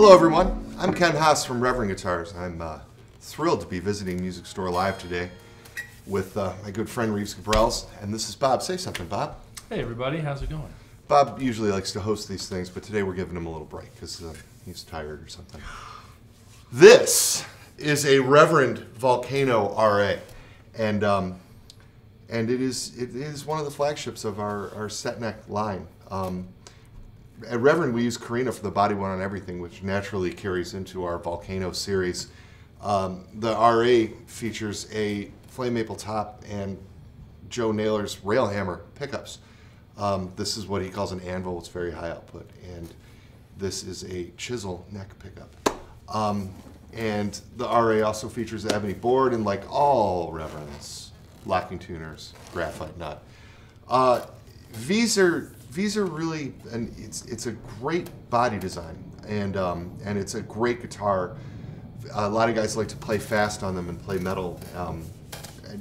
Hello everyone, I'm Ken Haas from Reverend Guitars. I'm thrilled to be visiting Music Store Live today with my good friend Reeves Gabrels, and this is Bob. Say something, Bob. Hey everybody, how's it going? Bob usually likes to host these things, but today we're giving him a little break because he's tired or something. This is a Reverend Volcano RA, and it is one of the flagships of our set neck line. At Reverend, we use Korina for the bodywood on everything, which naturally carries into our Volcano series. The RA features a flame maple top and Joe Naylor's Railhammer pickups. This is what he calls an anvil. It's very high output, and this is a Chisel neck pickup. And the RA also features the ebony board, and like all Reverends, locking tuners, graphite nut. These are really, and it's a great body design, and it's a great guitar. A lot of guys like to play fast on them and play metal.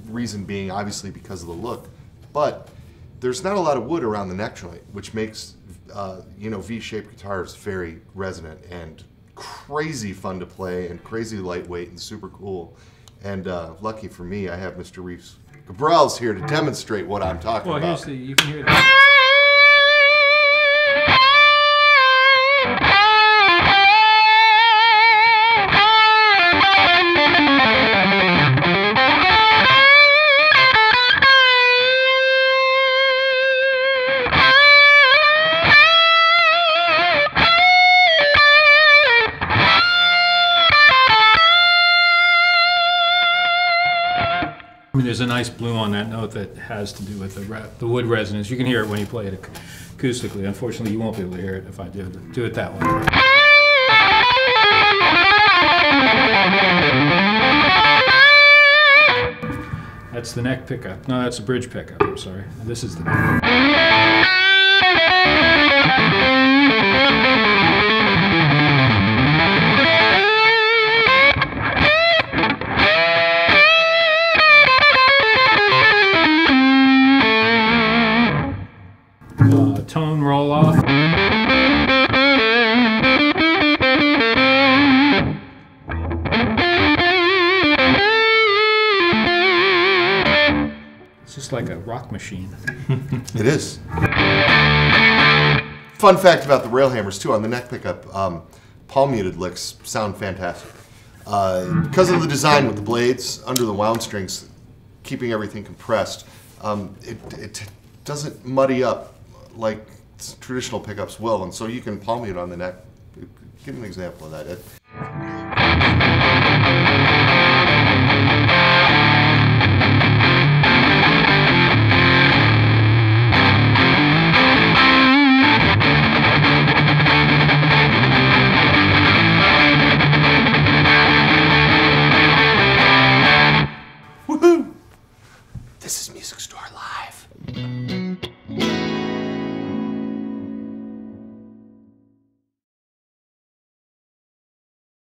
Reason being, obviously, because of the look, but there's not a lot of wood around the neck joint, which makes V-shaped guitars very resonant and crazy fun to play, and crazy lightweight and super cool. And lucky for me, I have Mr. Reeves Gabrels here to demonstrate what I'm talking about. Well, here's the, you can hear that. I mean, there's a nice blue on that note that has to do with the wood resonance. You can hear it when you play it acoustically. Unfortunately, you won't be able to hear it if I do it that way. That's the neck pickup. No, that's a bridge pickup. I'm sorry. This is the tone roll off. It's just like a rock machine. It is. Fun fact about the Railhammers too, on the neck pickup, palm muted licks sound fantastic. Because of the design with the blades under the wound strings, keeping everything compressed, it doesn't muddy up like traditional pickups will, and so you can palm mute on the neck. Give an example of that, Ed. Woohoo! This is Music Store Live.